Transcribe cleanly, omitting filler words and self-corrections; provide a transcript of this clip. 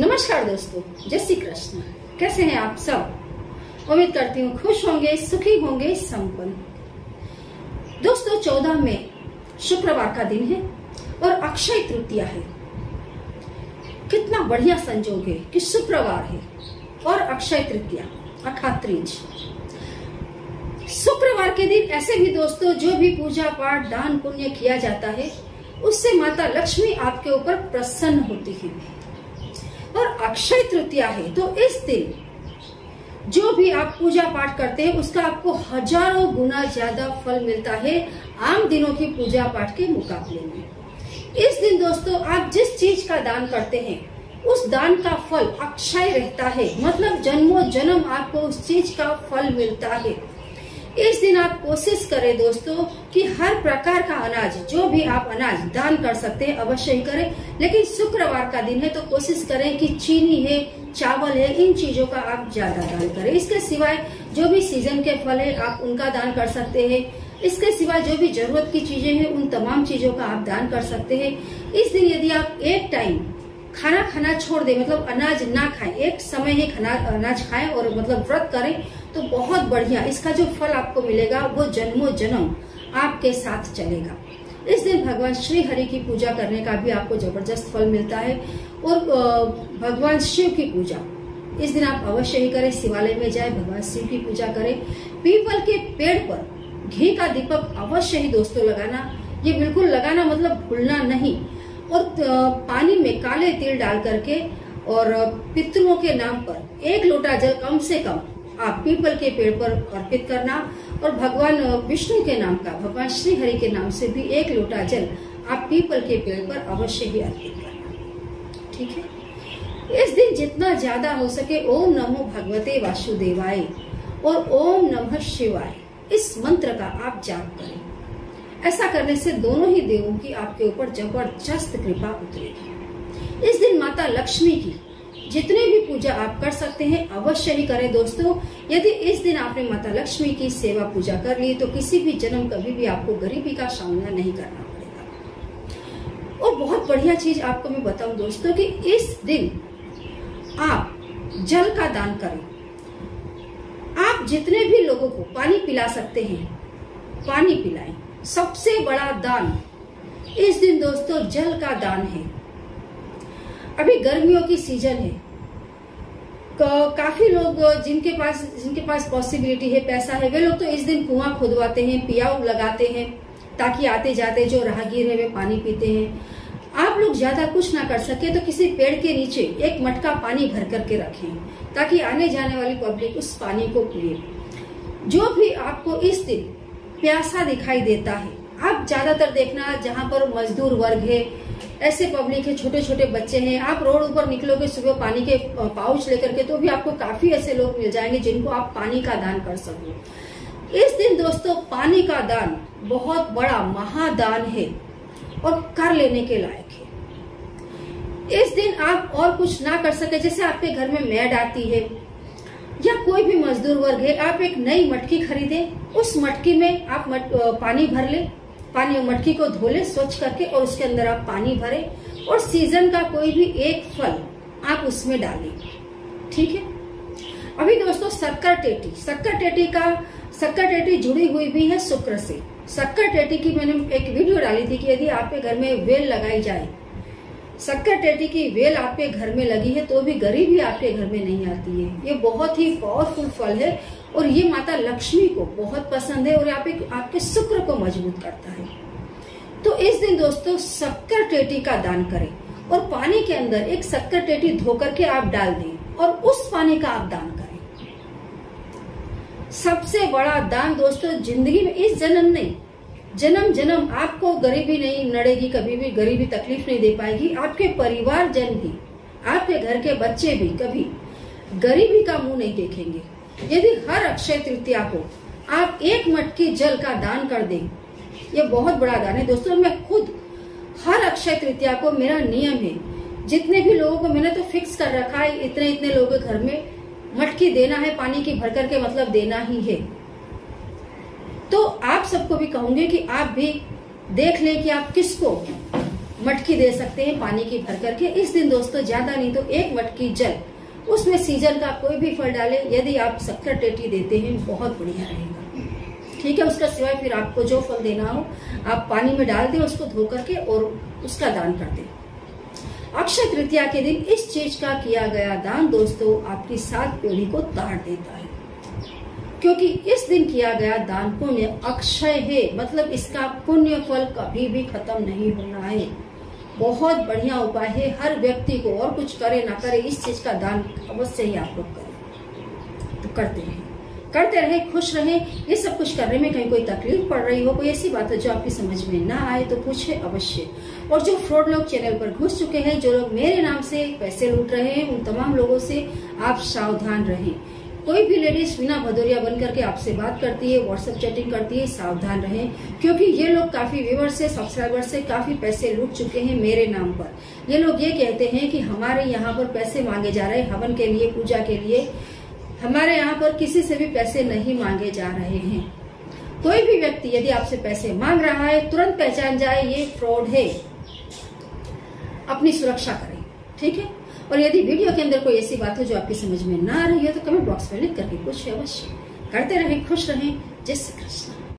नमस्कार दोस्तों, जय श्री कृष्ण। कैसे हैं आप सब? उम्मीद करती हूँ खुश होंगे, सुखी होंगे, संपन्न। दोस्तों 14 मई शुक्रवार का दिन है और अक्षय तृतीया है। कितना बढ़िया संजोग है कि शुक्रवार है और अक्षय तृतीया अखात्रीज। शुक्रवार के दिन ऐसे भी दोस्तों जो भी पूजा पाठ दान पुण्य किया जाता है उससे माता लक्ष्मी आपके ऊपर प्रसन्न होती है। और अक्षय तृतीया है तो इस दिन जो भी आप पूजा पाठ करते हैं उसका आपको हजारों गुना ज्यादा फल मिलता है आम दिनों की पूजा पाठ के मुकाबले में। इस दिन दोस्तों आप जिस चीज का दान करते हैं उस दान का फल अक्षय रहता है, मतलब जन्मों जन्म आपको उस चीज का फल मिलता है। इस दिन आप कोशिश करें दोस्तों कि हर प्रकार का अनाज, जो भी आप अनाज दान कर सकते हैं अवश्य ही करें, लेकिन शुक्रवार का दिन है तो कोशिश करें कि चीनी है, चावल है, इन चीजों का आप ज्यादा दान करें। इसके सिवाय जो भी सीजन के फल है आप उनका दान कर सकते हैं। इसके सिवा जो भी जरूरत की चीजें हैं उन तमाम चीजों का आप दान कर सकते हैं। इस दिन यदि आप एक टाइम खाना खाना छोड़ दे, मतलब अनाज ना खाएं, एक समय ही खाना अनाज खाएं और मतलब व्रत करें तो बहुत बढ़िया, इसका जो फल आपको मिलेगा वो जन्मों जन्म आपके साथ चलेगा। इस दिन भगवान श्री हरि की पूजा करने का भी आपको जबरदस्त फल मिलता है। और भगवान शिव की पूजा इस दिन आप अवश्य ही करें। शिवालय में जाए, भगवान शिव की पूजा करें। पीपल के पेड़ पर घी का दीपक अवश्य ही दोस्तों लगाना, ये बिल्कुल लगाना मतलब भूलना नहीं। और पानी में काले तिल डाल करके और पितरों के नाम पर एक लोटा जल कम से कम आप पीपल के पेड़ पर अर्पित करना। और भगवान विष्णु के नाम का, भगवान श्री हरि के नाम से भी एक लोटा जल आप पीपल के पेड़ पर अवश्य ही अर्पित करना, ठीक है। इस दिन जितना ज्यादा हो सके ओम नमो भगवते वासुदेवाय और ओम नमः शिवाय इस मंत्र का आप जाप करें। ऐसा करने से दोनों ही देवों की आपके ऊपर जबरदस्त कृपा उतरेगी। इस दिन माता लक्ष्मी की जितने भी पूजा आप कर सकते हैं अवश्य ही करें दोस्तों। यदि इस दिन आपने माता लक्ष्मी की सेवा पूजा कर ली तो किसी भी जन्म कभी भी आपको गरीबी का सामना नहीं करना पड़ेगा। और बहुत बढ़िया चीज आपको मैं बताऊं दोस्तों कि इस दिन आप जल का दान करें। आप जितने भी लोगों को पानी पिला सकते हैं पानी पिलाएं। सबसे बड़ा दान इस दिन दोस्तों जल का दान है। अभी गर्मियों की सीजन है, काफी लोग जिनके पास पॉसिबिलिटी है, पैसा है, वे लोग तो इस दिन कुआं खुदवाते हैं, पियाऊ लगाते हैं ताकि आते जाते जो राहगीर है वे पानी पीते हैं। आप लोग ज्यादा कुछ ना कर सके तो किसी पेड़ के नीचे एक मटका पानी भर करके रखें ताकि आने जाने वाली पब्लिक उस पानी को पिए। जो भी आपको इस दिन प्यासा दिखाई देता है, आप ज्यादातर देखना जहाँ पर मजदूर वर्ग है, ऐसे पब्लिक है, छोटे छोटे बच्चे हैं, आप रोड ऊपर निकलोगे सुबह पानी के पाउच लेकर के तो भी आपको काफी ऐसे लोग मिल जाएंगे जिनको आप पानी का दान कर सको। इस दिन दोस्तों पानी का दान बहुत बड़ा महादान है और कर लेने के लायक है। इस दिन आप और कुछ ना कर सके, जैसे आपके घर में मेड आती है या कोई भी मजदूर वर्ग है, आप एक नई मटकी खरीदें, उस मटकी में आप पानी भर ले, पानी मटकी को धो ले स्वच्छ करके और उसके अंदर आप पानी भरें और सीजन का कोई भी एक फल आप उसमें डालें, ठीक है। अभी दोस्तों शक्कर टेटी जुड़ी हुई भी है शुक्र से। शक्कर टेटी की मैंने एक वीडियो डाली थी कि यदि आपके घर में वेल लगाई जाए, शक्कर टेटी की वेल आपके घर में लगी है तो भी गरीबी आपके घर में नहीं आती है। ये बहुत ही पावरफुल फल है और ये माता लक्ष्मी को बहुत पसंद है और आपके शुक्र को मजबूत करता है। तो इस दिन दोस्तों शक्कर टेटी का दान करें और पानी के अंदर एक शक्कर टेटी धोकर के आप डाल दें और उस पानी का आप दान करें। सबसे बड़ा दान दोस्तों जिंदगी में, इस जन्म नहीं जन्म जन्म आपको गरीबी नहीं नड़ेगी, कभी भी गरीबी तकलीफ नहीं दे पाएगी। आपके परिवार जन भी, आपके घर के बच्चे भी कभी गरीबी का मुंह नहीं देखेंगे। यदि हर अक्षय तृतीया को आप एक मटकी जल का दान कर दें, ये बहुत बड़ा दान है दोस्तों। मैं खुद हर अक्षय तृतीया को, मेरा नियम है, जितने भी लोगों को मैंने तो फिक्स कर रखा है इतने इतने लोगों के घर में मटकी देना है, पानी की भर करके मतलब देना ही है। तो आप सबको भी कहूंगी कि आप भी देख लें कि आप किसको मटकी दे सकते हैं पानी की भर करके। इस दिन दोस्तों ज्यादा नहीं तो 1 मटकी जल, उसमें सीजन का कोई भी फल डालें, यदि आप शक्कर टेटी देते हैं बहुत बढ़िया रहेगा, ठीक है। उसका सिवाय फिर आपको जो फल देना हो आप पानी में डाल दें, उसको धो करके और उसका दान कर दें। अक्षय तृतीया के दिन इस चीज का किया गया दान दोस्तों आपकी 7 पीढ़ी को तार देता है, क्योंकि इस दिन किया गया दान पुण्य अक्षय है, मतलब इसका पुण्य फल कभी भी खत्म नहीं होना है। बहुत बढ़िया उपाय है हर व्यक्ति को, और कुछ करे ना करे इस चीज का दान अवश्य ही आप लोग करें, तो करते रहे, खुश रहे। ये सब कुछ करने में कहीं कोई तकलीफ पड़ रही हो, कोई ऐसी बात है जो आपकी समझ में ना आए तो पूछे अवश्य। और जो फ्रॉड लोग चैनल पर घुस चुके हैं, जो लोग मेरे नाम से पैसे लूट रहे हैं, उन तमाम लोगों से आप सावधान रहें। कोई भी लेडीज वीना भदौरिया बन करके आपसे बात करती है, व्हाट्सएप चैटिंग करती है, सावधान रहें, क्योंकि ये लोग काफी व्यूअर्स से, सब्सक्राइबर से काफी पैसे लूट चुके हैं मेरे नाम पर। ये लोग ये कहते हैं कि हमारे यहाँ पर पैसे मांगे जा रहे हैं हवन के लिए, पूजा के लिए, हमारे यहाँ पर किसी से भी पैसे नहीं मांगे जा रहे हैं। कोई भी व्यक्ति यदि आपसे पैसे मांग रहा है तुरंत पहचान जाए ये फ्रॉड है, अपनी सुरक्षा करें, ठीक है। और यदि वीडियो के अंदर कोई ऐसी बात हो जो आपकी समझ में ना आ रही हो तो कमेंट बॉक्स में लिख करके पूछिए अवश्य। करते रहें, खुश रहें। जय श्री कृष्ण।